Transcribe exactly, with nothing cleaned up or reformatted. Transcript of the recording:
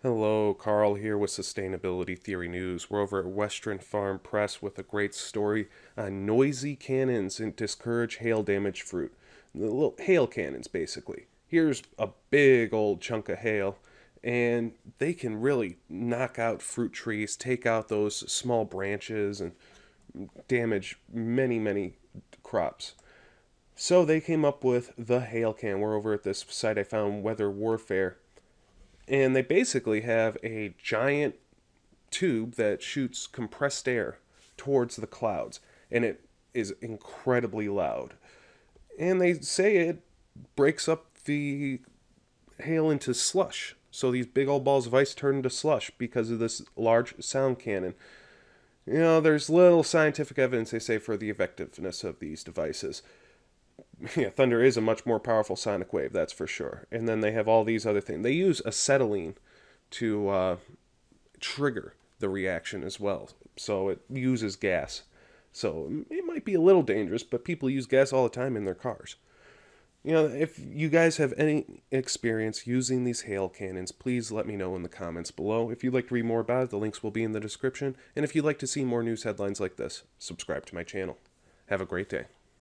Hello, Carl here with Sustainability Theory News. We're over at Western Farm Press with a great story on noisy cannons and discourage hail damaged fruit. The little hail cannons, basically. Here's a big old chunk of hail, and they can really knock out fruit trees, take out those small branches, and damage many, many crops. So they came up with the hail can. We're over at this site I found, Weather Warfare. And they basically have a giant tube that shoots compressed air towards the clouds. And it is incredibly loud. And they say it breaks up the hail into slush. So these big old balls of ice turn into slush because of this large sound cannon. You know, there's little scientific evidence, they say, for the effectiveness of these devices. Yeah, thunder is a much more powerful sonic wave, that's for sure. And then they have all these other things. They use acetylene to uh, trigger the reaction as well. So it uses gas. So it might be a little dangerous, but people use gas all the time in their cars. You know, if you guys have any experience using these hail cannons, please let me know in the comments below. If you'd like to read more about it, the links will be in the description. And if you'd like to see more news headlines like this, subscribe to my channel. Have a great day.